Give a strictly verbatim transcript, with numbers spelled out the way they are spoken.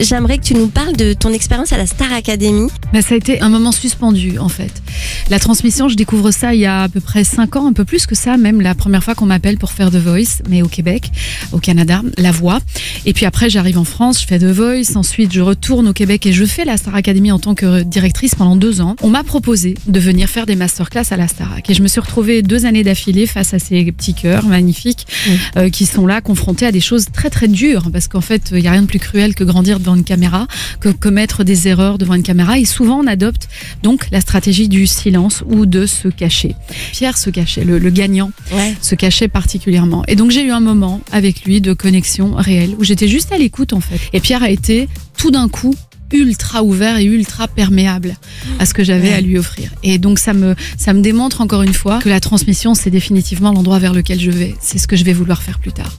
J'aimerais que tu nous parles de ton expérience à la Star Academy. Bah, ça a été un moment suspendu en fait. La transmission, je découvre ça il y a à peu près cinq ans, un peu plus que ça même, la première fois qu'on m'appelle pour faire The Voice, mais au Québec, au Canada, la voix. Et puis après j'arrive en France, je fais The Voice, ensuite je retourne au Québec et je fais la Star Academy en tant que directrice pendant deux ans. On m'a proposé de venir faire des masterclass à la Starac et je me suis retrouvée deux années d'affilée face à ces petits cœurs magnifiques oui. euh, qui sont là confrontés à des choses très très dures, parce qu'en fait il n'y a rien de plus cruel que grandir devant une caméra, que commettre des erreurs devant une caméra, et souvent on adopte donc la stratégie du silence ou de se cacher. Pierre se cachait, le, le gagnant ouais. se cachait particulièrement, et donc j'ai eu un moment avec lui de connexion réelle où j'étais juste à l'écoute en fait, et Pierre a été tout d'un coup ultra ouvert et ultra perméable à ce que j'avais ouais. à lui offrir. Et donc ça me, ça me démontre encore une fois que la transmission, c'est définitivement l'endroit vers lequel je vais, c'est ce que je vais vouloir faire plus tard.